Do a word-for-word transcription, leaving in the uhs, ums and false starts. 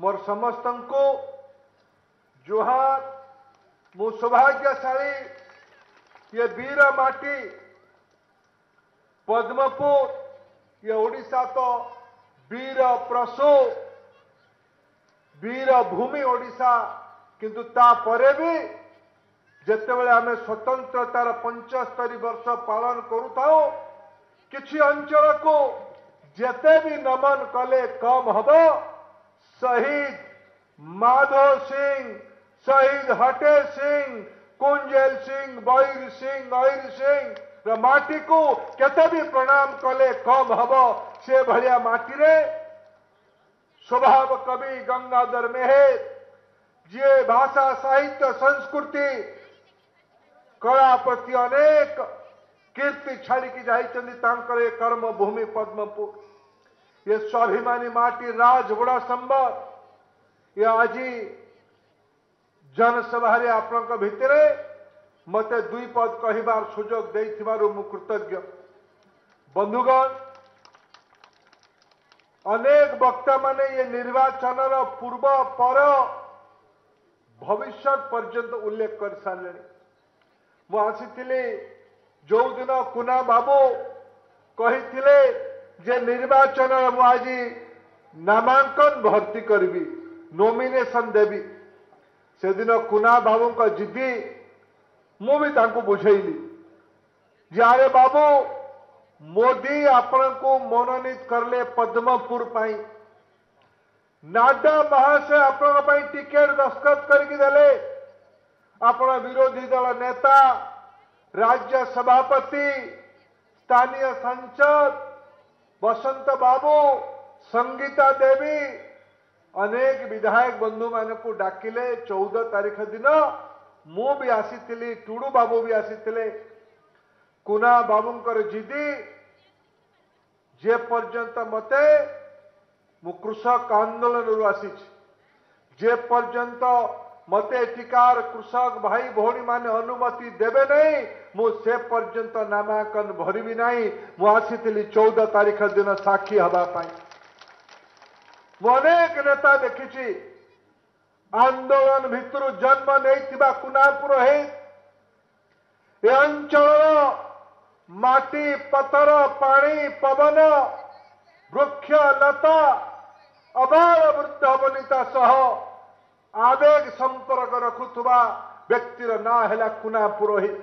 मोर समस्त को जोहार। मु सौभाग्यशाली ये वीर माटी पद्मपुर ये ओडिशा तो वीर प्रसो वीर भूमि ओडिशा, किंतु तापरे भी जितेबाला आम स्वतंत्रतार पंचस्तरी वर्ष पालन करूँ किसी अंचल को जिते भी नमन कले कम हम। शहीद माधव सिंह, शहीद हटेश सिंह, कुंजेल सिंह, बईर सिंह, अईर सिंह माटी को केते भी प्रणाम कले कम हम। से भलिया माटी रे स्वभाव कवि गंगाधर मेहर जे भाषा साहित्य संस्कृति कला प्रति अनेक कीर्ति छाड़िकी जाइछन्ति कर्म भूमि पद्मपुर ये स्वाभिमानी माटी राजगुड़ा संबंध ये आज जनसभा आपनक भितरे मते दुई पद कहिबार सुजोग देइथिबारु मु कृतज्ञ। बंधुगण, अनेक वक्ता माने ये निर्वाचन पूर्व पर भविष्य पर्यंत उल्लेख कर सारे। मु आसी जो दिन कुना बाबू कही जे निर्वाचन आज नामांकन भर्ती करी नोमिनेशन देवी से दिन कुना बाबू का जिद्दी मुझे बुझेली जे बाबू मोदी आपण को मनोनीत करले पद्मपुर पाई, नाडा महाशय आपण टिकेट दस्खत करके देले, आपण विरोधी दल नेता राज्य सभापति स्थानीय सांसद बसंत बाबू संगीता देवी अनेक विधायक बंधु मान को डाकिले। चौदह तारीख दिन मु भी आसी, टुडू बाबू भी आसी, कुना बाबूंकर जिदी जे पर्यंत मते मु कृषक आंदोलन आसी जे पर्यंत मते टिकार कृषक भाई भौणी माने अनुमति देवे नहीं मु से पर्यंत नामांकन भरबी नहीं। मु आसी चौदह तारीख दिन साक्षी हवापाई। मु अनेक नेता देखी आंदोलन भितर जन्म नहीं कुना पुरोहित ये अंचल माटी पतर पानी पवन वृक्ष लता अबाल वृद्ध वनिता सह आवेग संपर्क रखुवा व्यक्तिर ना है कुना पुरोहित।